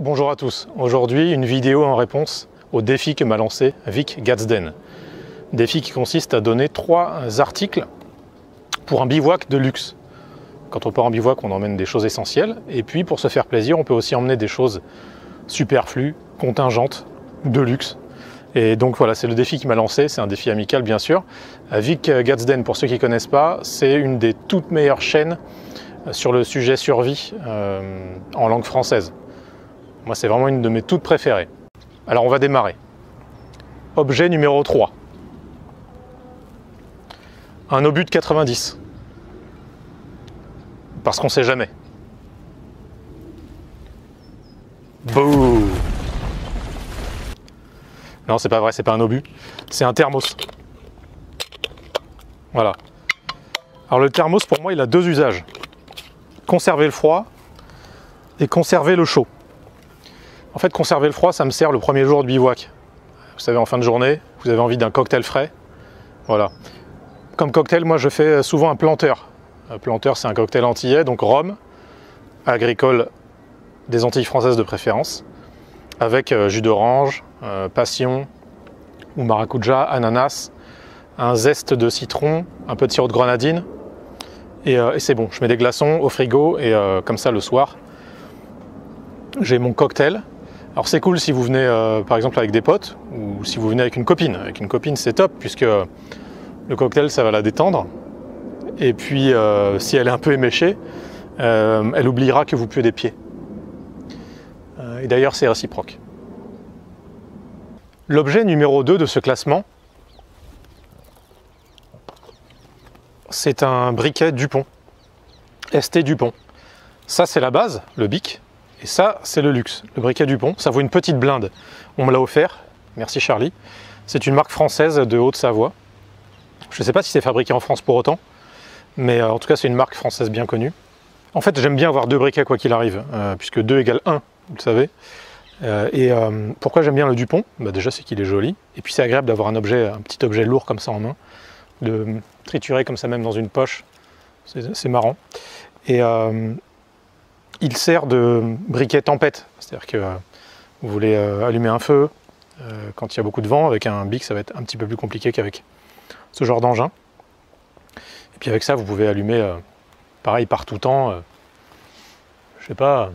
Bonjour à tous, aujourd'hui une vidéo en réponse au défi que m'a lancé Vic Gadsden. Défi qui consiste à donner 3 articles pour un bivouac de luxe. Quand on part en bivouac, on emmène des choses essentielles et puis pour se faire plaisir, on peut aussi emmener des choses superflues, contingentes, de luxe. Et donc voilà, c'est le défi qui m'a lancé, c'est un défi amical bien sûr. Vic Gadsden, pour ceux qui ne connaissent pas, c'est une des toutes meilleures chaînes sur le sujet survie en langue française. Moi, c'est vraiment une de mes toutes préférées. Alors, on va démarrer. Objet numéro 3. Un obus de 90. Parce qu'on ne sait jamais. Bouh! Non, c'est pas vrai, c'est pas un obus. C'est un thermos. Voilà. Alors, le thermos, pour moi, il a 2 usages. Conserver le froid et conserver le chaud. En fait, conserver le froid, ça me sert le premier jour de bivouac. Vous savez, en fin de journée, vous avez envie d'un cocktail frais. Voilà. Comme cocktail, moi, je fais souvent un planteur. Un planteur, c'est un cocktail antillais, donc rhum, agricole des Antilles françaises de préférence, avec jus d'orange, passion ou maracuja, ananas, un zeste de citron, un peu de sirop de grenadine, et c'est bon. Je mets des glaçons au frigo, et comme ça, le soir, j'ai mon cocktail. Alors c'est cool si vous venez par exemple avec des potes ou si vous venez avec une copine. Avec une copine c'est top puisque le cocktail ça va la détendre et puis si elle est un peu éméchée, elle oubliera que vous puez des pieds. Et d'ailleurs c'est réciproque. L'objet numéro 2 de ce classement, c'est un briquet Dupont, ST Dupont. Ça c'est la base, le bic. Et ça, c'est le luxe, le briquet Dupont. Ça vaut une petite blinde. On me l'a offert. Merci Charlie. C'est une marque française de Haute-Savoie. Je ne sais pas si c'est fabriqué en France pour autant, mais en tout cas, c'est une marque française bien connue. En fait, j'aime bien avoir 2 briquets quoi qu'il arrive, puisque 2 égale 1, vous le savez. Pourquoi j'aime bien le Dupont? Bah déjà, c'est qu'il est joli. Et puis, c'est agréable d'avoir un objet, un petit objet lourd comme ça en main, de triturer comme ça même dans une poche. C'est marrant. Et il sert de briquet tempête, c'est-à-dire que vous voulez allumer un feu quand il y a beaucoup de vent, avec un bic ça va être un petit peu plus compliqué qu'avec ce genre d'engin. Et puis avec ça vous pouvez allumer pareil par tout temps, je sais pas,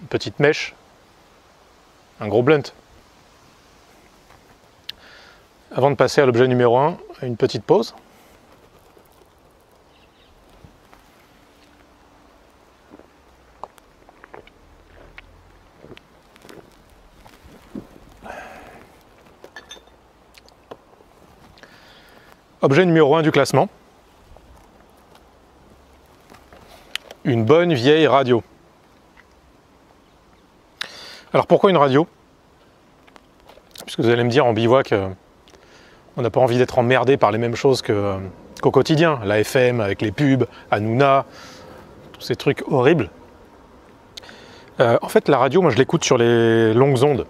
une petite mèche, un gros blunt. Avant de passer à l'objet numéro 1, une petite pause. Objet numéro 1 du classement, une bonne vieille radio. Alors pourquoi une radio? Puisque vous allez me dire en bivouac, on n'a pas envie d'être emmerdé par les mêmes choses qu'au quotidien, la FM avec les pubs, Hanouna, tous ces trucs horribles. En fait la radio, moi je l'écoute sur les longues ondes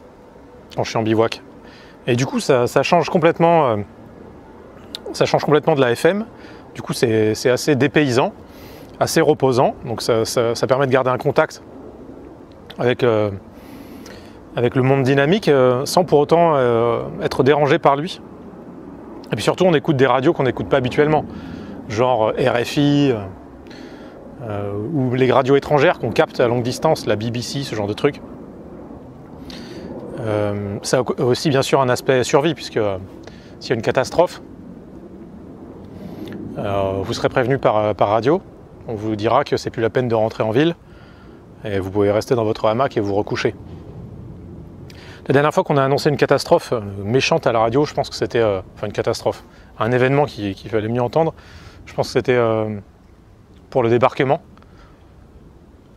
quand je suis en bivouac. Et du coup ça change complètement... Ça change complètement de la FM, du coup c'est assez dépaysant, assez reposant, donc ça permet de garder un contact avec le monde dynamique sans pour autant être dérangé par lui. Et puis surtout on écoute des radios qu'on n'écoute pas habituellement, genre RFI ou les radios étrangères qu'on capte à longue distance, la BBC, ce genre de truc. Ça a aussi bien sûr un aspect survie puisque s'il y a une catastrophe, vous serez prévenu par radio, on vous dira que c'est plus la peine de rentrer en ville et vous pouvez rester dans votre hamac et vous recoucher. La dernière fois qu'on a annoncé une catastrophe méchante à la radio, je pense que c'était... enfin une catastrophe, un événement qu'il fallait mieux entendre, je pense que c'était pour le débarquement.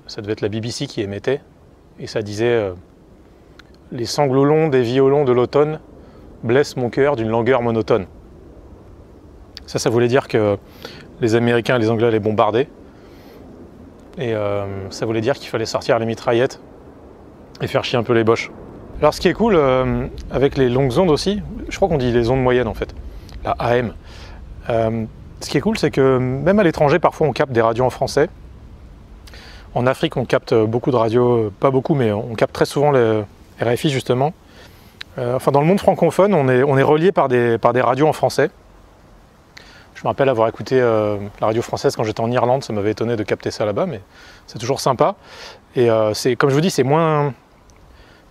Ça devait être la BBC qui émettait et ça disait les sanglots longs des violons de l'automne blessent mon cœur d'une langueur monotone. Ça voulait dire que les Américains et les Anglais allaient bombarder. Et ça voulait dire qu'il fallait sortir les mitraillettes et faire chier un peu les boches. Alors ce qui est cool, avec les longues ondes aussi, je crois qu'on dit les ondes moyennes en fait, la AM. Ce qui est cool, c'est que même à l'étranger, parfois on capte des radios en français. En Afrique, on capte beaucoup de radios, pas beaucoup, mais on capte très souvent les RFI justement. Enfin, dans le monde francophone, on est relié par des radios en français. Je me rappelle avoir écouté la radio française quand j'étais en Irlande, ça m'avait étonné de capter ça là-bas, mais c'est toujours sympa. Et comme je vous dis, c'est moins...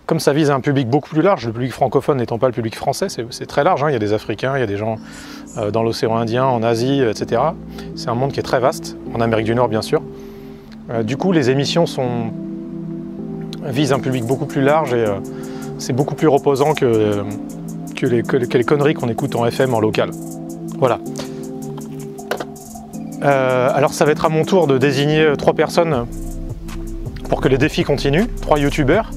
Comme ça vise un public beaucoup plus large, le public francophone n'étant pas le public français, c'est très large, hein. Il y a des Africains, il y a des gens dans l'océan Indien, en Asie, etc. C'est un monde qui est très vaste, en Amérique du Nord bien sûr. Du coup, les émissions visent un public beaucoup plus large et c'est beaucoup plus reposant que les conneries qu'on écoute en FM, en local. Voilà. Alors ça va être à mon tour de désigner 3 personnes pour que le défi continue, 3 youtubeurs.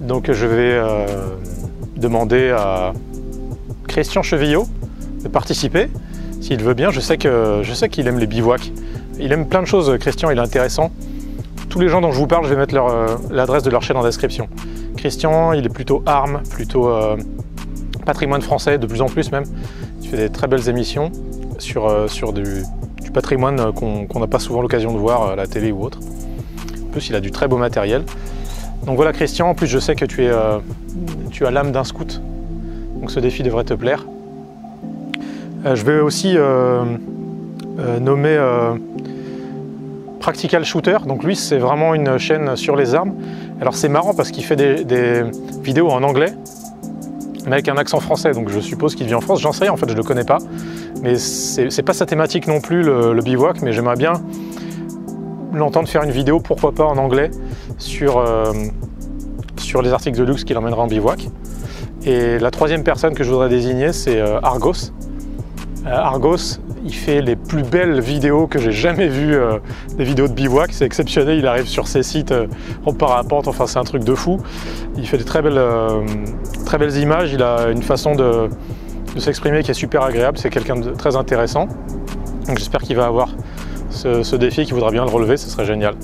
Donc je vais demander à Christian Chevillot de participer, s'il veut bien. Je sais qu'il aime les bivouacs. Il aime plein de choses, Christian, il est intéressant. Tous les gens dont je vous parle, je vais mettre l'adresse de leur chaîne en description. Christian, il est plutôt armes, plutôt patrimoine français, de plus en plus même. Il fait des très belles émissions sur du patrimoine qu'on n'a pas souvent l'occasion de voir à la télé ou autre. En plus, il a du très beau matériel. Donc voilà Christian, en plus je sais que tu as l'âme d'un scout, donc ce défi devrait te plaire. Je vais aussi nommer Practical Shooter, donc lui c'est vraiment une chaîne sur les armes. Alors c'est marrant parce qu'il fait des vidéos en anglais, mais avec un accent français, donc je suppose qu'il vit en France, j'en sais rien en fait, je le connais pas. Mais c'est pas sa thématique non plus le bivouac, mais j'aimerais bien l'entendre faire une vidéo, pourquoi pas en anglais, sur les articles de luxe qu'il emmènera en bivouac. Et la troisième personne que je voudrais désigner, c'est Argos. Argos, il fait les plus belles vidéos que j'ai jamais vues, des vidéos de bivouac, c'est exceptionnel, il arrive sur ses sites en parapente, enfin c'est un truc de fou. Il fait des très belles images, il a une façon de s'exprimer qui est super agréable, c'est quelqu'un de très intéressant. Donc j'espère qu'il va avoir ce défi, qu'il voudra bien le relever, ce serait génial.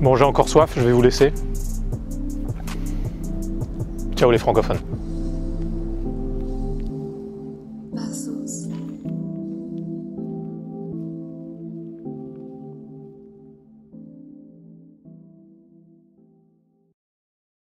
Bon, j'ai encore soif, je vais vous laisser. Ciao les francophones.